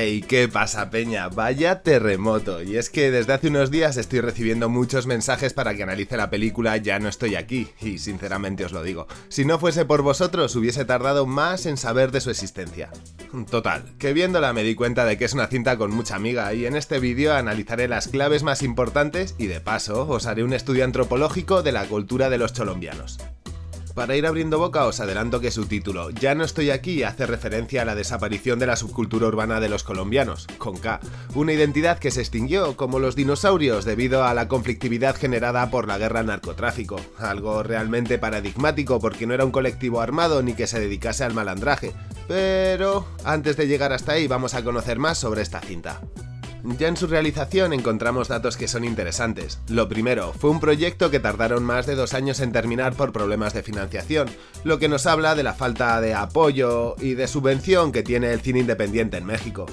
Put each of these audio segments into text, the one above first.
Hey, ¿qué pasa, peña? Vaya terremoto. Y es que desde hace unos días estoy recibiendo muchos mensajes para que analice la película Ya no estoy aquí, y sinceramente os lo digo, si no fuese por vosotros hubiese tardado más en saber de su existencia. Total, que viéndola me di cuenta de que es una cinta con mucha miga, y en este vídeo analizaré las claves más importantes y de paso os haré un estudio antropológico de la cultura de los cholombianos. Para ir abriendo boca os adelanto que su título, Ya no estoy aquí, hace referencia a la desaparición de la subcultura urbana de los colombianos, con K, una identidad que se extinguió, como los dinosaurios, debido a la conflictividad generada por la guerra al narcotráfico, algo realmente paradigmático porque no era un colectivo armado ni que se dedicase al malandraje, pero antes de llegar hasta ahí vamos a conocer más sobre esta cinta. Ya en su realización encontramos datos que son interesantes. Lo primero, fue un proyecto que tardaron más de 2 años en terminar por problemas de financiación, lo que nos habla de la falta de apoyo y de subvención que tiene el cine independiente en México.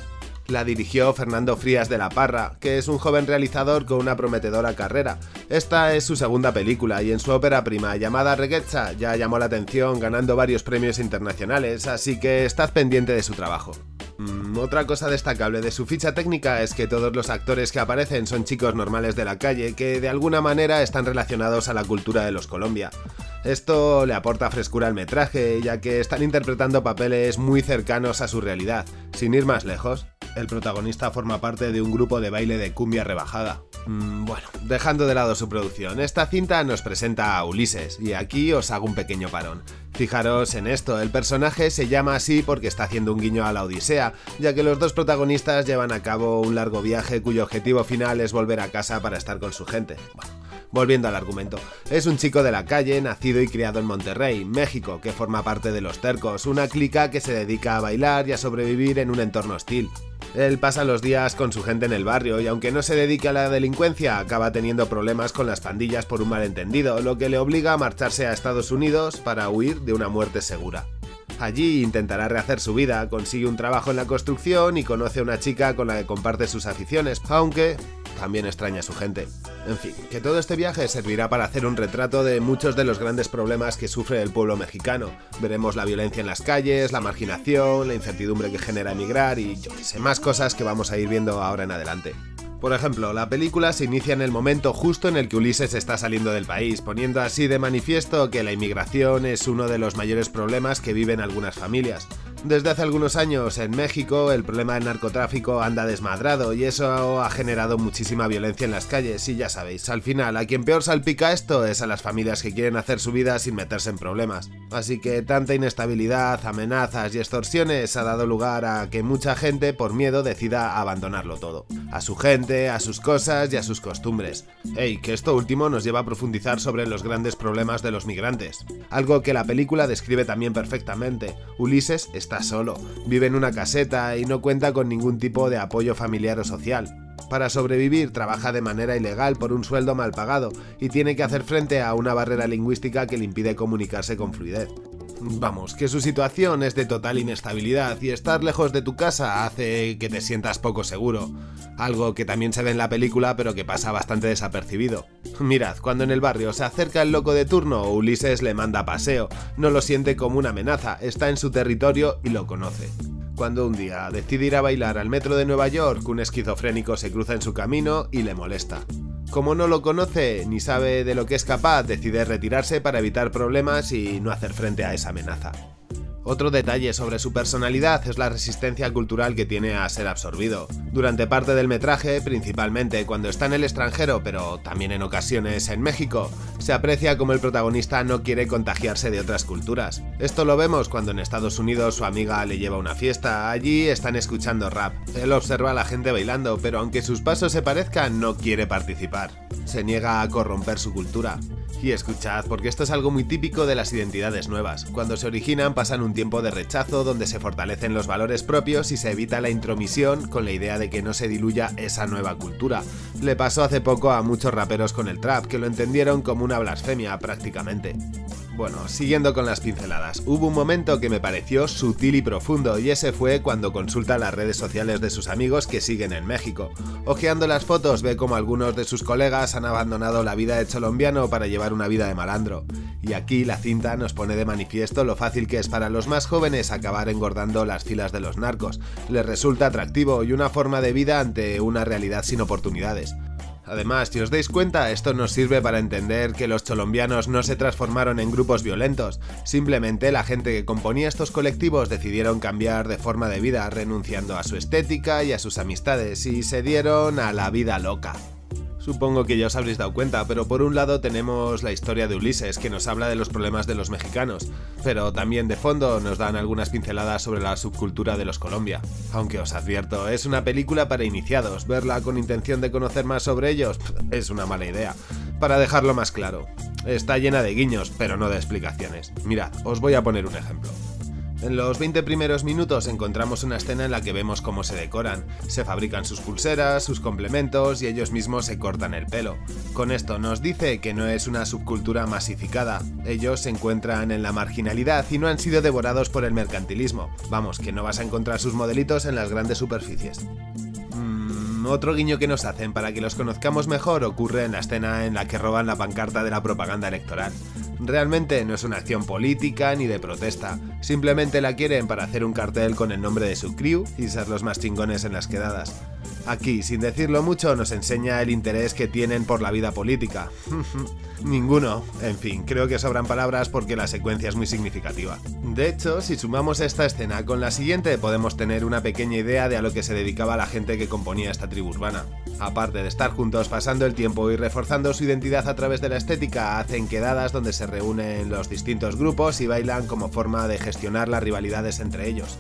La dirigió Fernando Frías de la Parra, que es un joven realizador con una prometedora carrera. Esta es su segunda película y en su ópera prima llamada Reguecha ya llamó la atención ganando varios premios internacionales, así que estad pendiente de su trabajo. Otra cosa destacable de su ficha técnica es que todos los actores que aparecen son chicos normales de la calle que de alguna manera están relacionados a la cultura de los Colombia. Esto le aporta frescura al metraje, ya que están interpretando papeles muy cercanos a su realidad. Sin ir más lejos, el protagonista forma parte de un grupo de baile de cumbia rebajada. Bueno, dejando de lado su producción, esta cinta nos presenta a Ulises, y aquí os hago un pequeño parón. Fijaros en esto, el personaje se llama así porque está haciendo un guiño a la Odisea, ya que los dos protagonistas llevan a cabo un largo viaje cuyo objetivo final es volver a casa para estar con su gente. Bueno, volviendo al argumento, es un chico de la calle, nacido y criado en Monterrey, México, que forma parte de Los Tercos, una clica que se dedica a bailar y a sobrevivir en un entorno hostil. Él pasa los días con su gente en el barrio y aunque no se dedique a la delincuencia, acaba teniendo problemas con las pandillas por un malentendido, lo que le obliga a marcharse a Estados Unidos para huir de una muerte segura. Allí intentará rehacer su vida, consigue un trabajo en la construcción y conoce a una chica con la que comparte sus aficiones, aunque también extraña a su gente. En fin, que todo este viaje servirá para hacer un retrato de muchos de los grandes problemas que sufre el pueblo mexicano. Veremos la violencia en las calles, la marginación, la incertidumbre que genera emigrar y yo qué sé, más cosas que vamos a ir viendo ahora en adelante. Por ejemplo, la película se inicia en el momento justo en el que Ulises está saliendo del país, poniendo así de manifiesto que la inmigración es uno de los mayores problemas que viven algunas familias. Desde hace algunos años en México el problema del narcotráfico anda desmadrado y eso ha generado muchísima violencia en las calles y ya sabéis, al final a quien peor salpica esto es a las familias que quieren hacer su vida sin meterse en problemas. Así que tanta inestabilidad, amenazas y extorsiones ha dado lugar a que mucha gente por miedo decida abandonarlo todo. A su gente, a sus cosas y a sus costumbres. Ey, que esto último nos lleva a profundizar sobre los grandes problemas de los migrantes. Algo que la película describe también perfectamente. Ulises está solo, vive en una caseta y no cuenta con ningún tipo de apoyo familiar o social. Para sobrevivir trabaja de manera ilegal por un sueldo mal pagado y tiene que hacer frente a una barrera lingüística que le impide comunicarse con fluidez. Vamos, que su situación es de total inestabilidad y estar lejos de tu casa hace que te sientas poco seguro, algo que también se ve en la película pero que pasa bastante desapercibido. Mirad, cuando en el barrio se acerca el loco de turno, Ulises le manda a paseo, no lo siente como una amenaza, está en su territorio y lo conoce. Cuando un día decide ir a bailar al metro de Nueva York, un esquizofrénico se cruza en su camino y le molesta. Como no lo conoce ni sabe de lo que es capaz, decide retirarse para evitar problemas y no hacer frente a esa amenaza. Otro detalle sobre su personalidad es la resistencia cultural que tiene a ser absorbido. Durante parte del metraje, principalmente cuando está en el extranjero, pero también en ocasiones en México, se aprecia como el protagonista no quiere contagiarse de otras culturas. Esto lo vemos cuando en Estados Unidos su amiga le lleva a una fiesta, allí están escuchando rap. Él observa a la gente bailando, pero aunque sus pasos se parezcan, no quiere participar. Se niega a corromper su cultura. Y escuchad, porque esto es algo muy típico de las identidades nuevas. Cuando se originan pasan un tiempo de rechazo donde se fortalecen los valores propios y se evita la intromisión con la idea de que no se diluya esa nueva cultura. Le pasó hace poco a muchos raperos con el trap, que lo entendieron como una blasfemia prácticamente. Bueno, siguiendo con las pinceladas, hubo un momento que me pareció sutil y profundo, y ese fue cuando consulta las redes sociales de sus amigos que siguen en México. Ojeando las fotos ve como algunos de sus colegas han abandonado la vida de cholombiano para llevar una vida de malandro. Y aquí la cinta nos pone de manifiesto lo fácil que es para los más jóvenes acabar engordando las filas de los narcos. Les resulta atractivo y una forma de vida ante una realidad sin oportunidades. Además, si os dais cuenta, esto nos sirve para entender que los cholombianos no se transformaron en grupos violentos, simplemente la gente que componía estos colectivos decidieron cambiar de forma de vida, renunciando a su estética y a sus amistades, y se dieron a la vida loca. Supongo que ya os habréis dado cuenta, pero por un lado tenemos la historia de Ulises, que nos habla de los problemas de los mexicanos, pero también de fondo nos dan algunas pinceladas sobre la subcultura de los Colombia. Aunque os advierto, es una película para iniciados, verla con intención de conocer más sobre ellos es una mala idea. Para dejarlo más claro, está llena de guiños, pero no de explicaciones. Mirad, os voy a poner un ejemplo. En los 20 primeros minutos encontramos una escena en la que vemos cómo se decoran, se fabrican sus pulseras, sus complementos y ellos mismos se cortan el pelo. Con esto nos dice que no es una subcultura masificada, ellos se encuentran en la marginalidad y no han sido devorados por el mercantilismo. Vamos, que no vas a encontrar sus modelitos en las grandes superficies. Otro guiño que nos hacen para que los conozcamos mejor ocurre en la escena en la que roban la pancarta de la propaganda electoral. Realmente no es una acción política ni de protesta, simplemente la quieren para hacer un cartel con el nombre de su crew y ser los más chingones en las quedadas. Aquí, sin decirlo mucho, nos enseña el interés que tienen por la vida política. Ninguno. En fin, creo que sobran palabras porque la secuencia es muy significativa. De hecho, si sumamos esta escena con la siguiente, podemos tener una pequeña idea de a lo que se dedicaba la gente que componía esta tribu urbana. Aparte de estar juntos pasando el tiempo y reforzando su identidad a través de la estética, hacen quedadas donde se reúnen los distintos grupos y bailan como forma de gestionar las rivalidades entre ellos.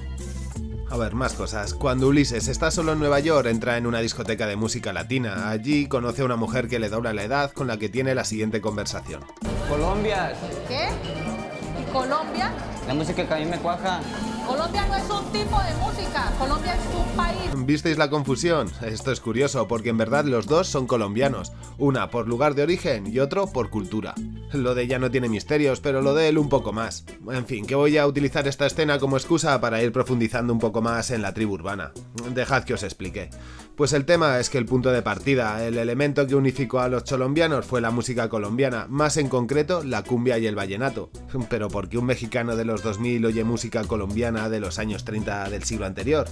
A ver, más cosas. Cuando Ulises está solo en Nueva York, entra en una discoteca de música latina. Allí conoce a una mujer que le dobla la edad, con la que tiene la siguiente conversación. Colombia. ¿Qué? ¿Colombia? La música que a mí me cuaja. Colombia no es un tipo de música, Colombia es un país. ¿Visteis la confusión? Esto es curioso, porque en verdad los dos son colombianos. Una por lugar de origen y otro por cultura. Lo de ella no tiene misterios, pero lo de él un poco más. En fin, que voy a utilizar esta escena como excusa para ir profundizando un poco más en la tribu urbana. Dejad que os explique. Pues el tema es que el punto de partida, el elemento que unificó a los cholombianos fue la música colombiana, más en concreto la cumbia y el vallenato. Pero ¿por qué un mexicano de los 2000 oye música colombiana de los años 30 del siglo anterior?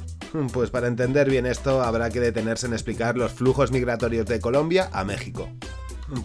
Pues para entender bien esto habrá que detenerse en explicar los flujos migratorios de Colombia a México.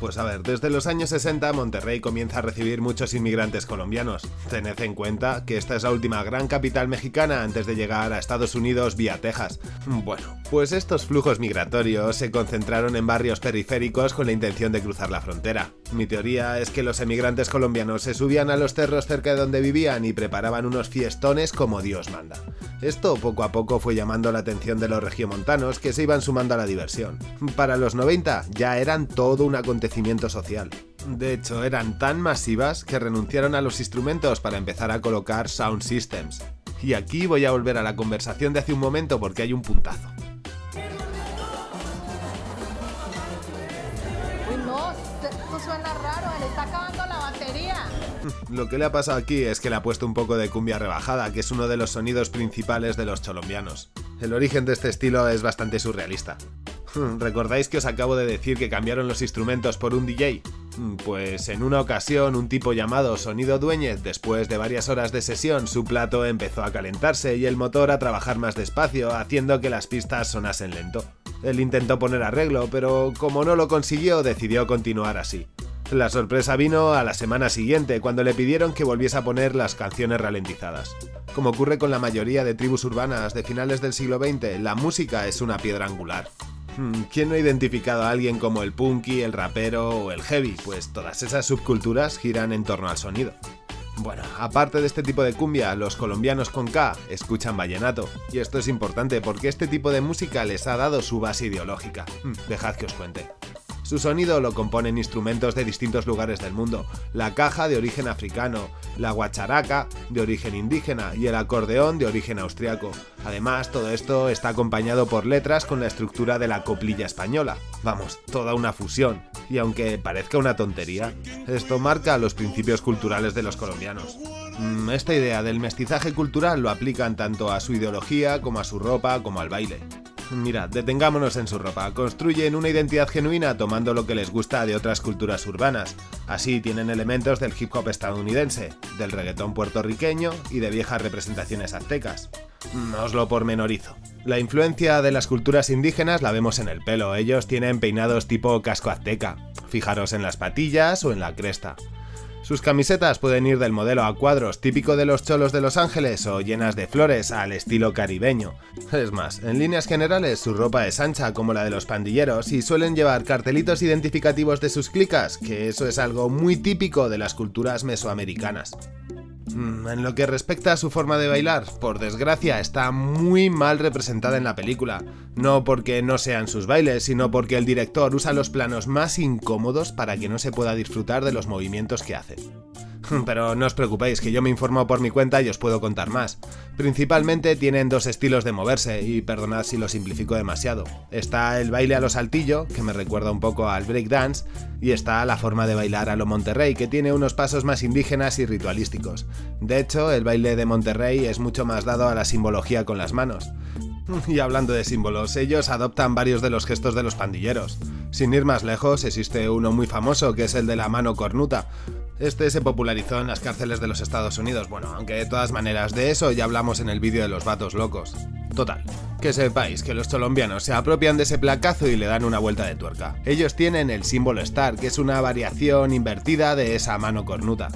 Pues a ver, desde los años 60 Monterrey comienza a recibir muchos inmigrantes colombianos. Tened en cuenta que esta es la última gran capital mexicana antes de llegar a Estados Unidos vía Texas. Bueno, pues estos flujos migratorios se concentraron en barrios periféricos con la intención de cruzar la frontera. Mi teoría es que los emigrantes colombianos se subían a los cerros cerca de donde vivían y preparaban unos fiestones como Dios manda. Esto poco a poco fue llamando la atención de los regiomontanos, que se iban sumando a la diversión. Para los 90 ya eran todo una acontecimiento social. De hecho, eran tan masivas que renunciaron a los instrumentos para empezar a colocar sound systems. Y aquí voy a volver a la conversación de hace un momento porque hay un puntazo. Uy, no, esto suena raro, le está acabando la batería. Lo que le ha pasado aquí es que le ha puesto un poco de cumbia rebajada, que es uno de los sonidos principales de los cholombianos. El origen de este estilo es bastante surrealista. ¿Recordáis que os acabo de decir que cambiaron los instrumentos por un DJ? Pues en una ocasión un tipo llamado Sonido Dueñez, después de varias horas de sesión, su plato empezó a calentarse y el motor a trabajar más despacio, haciendo que las pistas sonasen lento. Él intentó poner arreglo, pero como no lo consiguió, decidió continuar así. La sorpresa vino a la semana siguiente, cuando le pidieron que volviese a poner las canciones ralentizadas. Como ocurre con la mayoría de tribus urbanas de finales del siglo XX, la música es una piedra angular. ¿Quién no ha identificado a alguien como el punky, el rapero o el heavy? Pues todas esas subculturas giran en torno al sonido. Bueno, aparte de este tipo de cumbia, los colombianos con K escuchan vallenato. Y esto es importante porque este tipo de música les ha dado su base ideológica. Dejad que os cuente. Su sonido lo componen instrumentos de distintos lugares del mundo: la caja, de origen africano, la guacharaca, de origen indígena, y el acordeón, de origen austriaco. Además, todo esto está acompañado por letras con la estructura de la coplilla española. Vamos, toda una fusión. Y aunque parezca una tontería, esto marca los principios culturales de los colombianos. Esta idea del mestizaje cultural lo aplican tanto a su ideología, como a su ropa, como al baile. Mirad, detengámonos en su ropa. Construyen una identidad genuina tomando lo que les gusta de otras culturas urbanas. Así tienen elementos del hip hop estadounidense, del reggaetón puertorriqueño y de viejas representaciones aztecas. Os lo pormenorizo. La influencia de las culturas indígenas la vemos en el pelo. Ellos tienen peinados tipo casco azteca. Fijaros en las patillas o en la cresta. Sus camisetas pueden ir del modelo a cuadros típico de los cholos de Los Ángeles o llenas de flores al estilo caribeño. Es más, en líneas generales su ropa es ancha como la de los pandilleros y suelen llevar cartelitos identificativos de sus clicas, que eso es algo muy típico de las culturas mesoamericanas. En lo que respecta a su forma de bailar, por desgracia está muy mal representada en la película. No porque no sean sus bailes, sino porque el director usa los planos más incómodos para que no se pueda disfrutar de los movimientos que hace. Pero no os preocupéis, que yo me informo por mi cuenta y os puedo contar más. Principalmente tienen dos estilos de moverse, y perdonad si lo simplifico demasiado. Está el baile a lo saltillo, que me recuerda un poco al breakdance, y está la forma de bailar a lo Monterrey, que tiene unos pasos más indígenas y ritualísticos. De hecho, el baile de Monterrey es mucho más dado a la simbología con las manos. Y hablando de símbolos, ellos adoptan varios de los gestos de los pandilleros. Sin ir más lejos, existe uno muy famoso, que es el de la mano cornuta. Este se popularizó en las cárceles de los Estados Unidos, bueno, aunque de todas maneras de eso ya hablamos en el vídeo de los vatos locos. Total, que sepáis que los colombianos se apropian de ese placazo y le dan una vuelta de tuerca. Ellos tienen el símbolo star, que es una variación invertida de esa mano cornuta.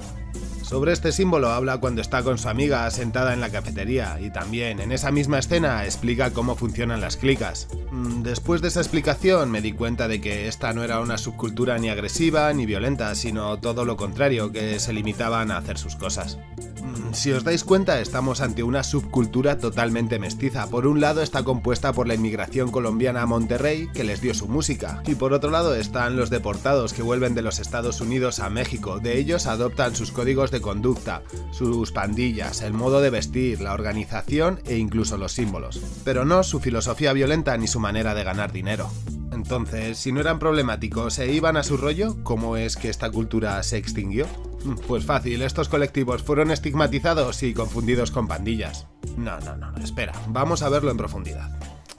Sobre este símbolo habla cuando está con su amiga sentada en la cafetería, y también en esa misma escena explica cómo funcionan las clicas. Después de esa explicación me di cuenta de que esta no era una subcultura ni agresiva ni violenta, sino todo lo contrario, que se limitaban a hacer sus cosas. Si os dais cuenta, estamos ante una subcultura totalmente mestiza. Por un lado está compuesta por la inmigración colombiana a Monterrey, que les dio su música, y por otro lado están los deportados que vuelven de los Estados Unidos a México. De ellos adoptan sus códigos de conducta, sus pandillas, el modo de vestir, la organización e incluso los símbolos, pero no su filosofía violenta ni su manera de ganar dinero. Entonces, si no eran problemáticos e iban a su rollo, ¿cómo es que esta cultura se extinguió? Pues fácil, estos colectivos fueron estigmatizados y confundidos con pandillas. No, espera, vamos a verlo en profundidad.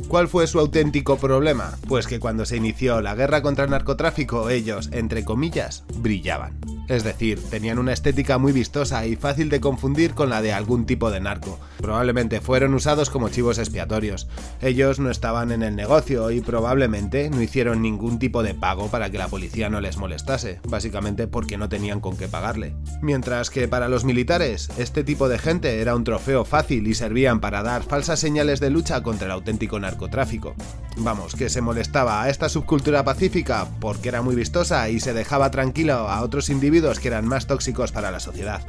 ¿Cuál fue su auténtico problema? Pues que cuando se inició la guerra contra el narcotráfico, ellos, entre comillas, brillaban. Es decir, tenían una estética muy vistosa y fácil de confundir con la de algún tipo de narco. Probablemente fueron usados como chivos expiatorios. Ellos no estaban en el negocio y probablemente no hicieron ningún tipo de pago para que la policía no les molestase, básicamente porque no tenían con qué pagarle. Mientras que para los militares, este tipo de gente era un trofeo fácil y servían para dar falsas señales de lucha contra el auténtico narcotráfico. Vamos, que se molestaba a esta subcultura pacífica porque era muy vistosa y se dejaba tranquilo a otros individuos que eran más tóxicos para la sociedad.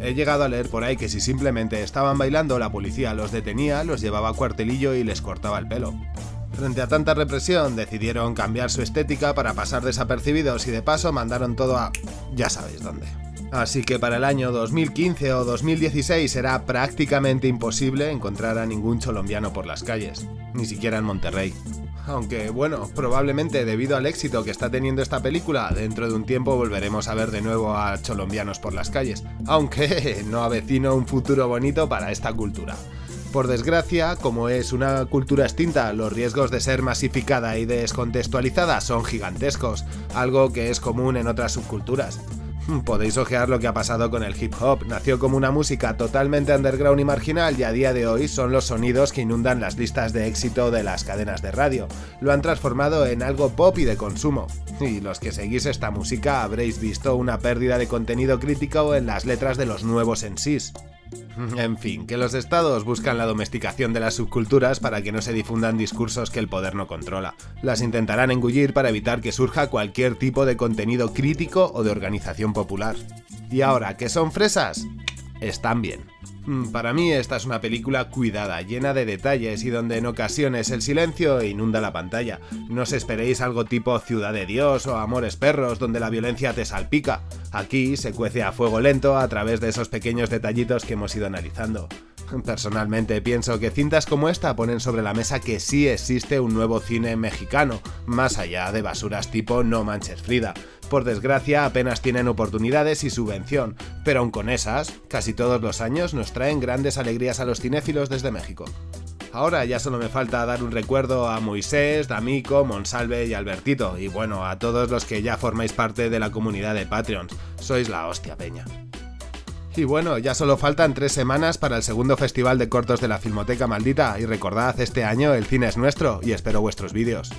He llegado a leer por ahí que si simplemente estaban bailando, la policía los detenía, los llevaba a cuartelillo y les cortaba el pelo. Frente a tanta represión, decidieron cambiar su estética para pasar desapercibidos y de paso mandaron todo a... ya sabéis dónde. Así que para el año 2015 o 2016 era prácticamente imposible encontrar a ningún colombiano por las calles, ni siquiera en Monterrey. Aunque bueno, probablemente debido al éxito que está teniendo esta película, dentro de un tiempo volveremos a ver de nuevo a colombianos por las calles, aunque no avecino un futuro bonito para esta cultura. Por desgracia, como es una cultura extinta, los riesgos de ser masificada y descontextualizada son gigantescos, algo que es común en otras subculturas. Podéis ojear lo que ha pasado con el hip hop. Nació como una música totalmente underground y marginal, y a día de hoy son los sonidos que inundan las listas de éxito de las cadenas de radio. Lo han transformado en algo pop y de consumo. Y los que seguís esta música habréis visto una pérdida de contenido crítico en las letras de los nuevos MCs. En fin, que los estados buscan la domesticación de las subculturas para que no se difundan discursos que el poder no controla. Las intentarán engullir para evitar que surja cualquier tipo de contenido crítico o de organización popular. Y ahora, ¿qué son fresas? están bien. Para mí esta es una película cuidada, llena de detalles y donde en ocasiones el silencio inunda la pantalla. No os esperéis algo tipo Ciudad de Dios o Amores Perros, donde la violencia te salpica. Aquí se cuece a fuego lento a través de esos pequeños detallitos que hemos ido analizando. Personalmente pienso que cintas como esta ponen sobre la mesa que sí existe un nuevo cine mexicano, más allá de basuras tipo No Manches Frida. Por desgracia apenas tienen oportunidades y subvención, pero aun con esas, casi todos los años nos traen grandes alegrías a los cinéfilos desde México. Ahora ya solo me falta dar un recuerdo a Moisés, D'Amico, Monsalve y Albertito, y bueno, a todos los que ya formáis parte de la comunidad de Patreons. Sois la hostia, peña. Y bueno, ya solo faltan 3 semanas para el segundo festival de cortos de la Filmoteca Maldita, y recordad, este año el cine es nuestro, y espero vuestros vídeos.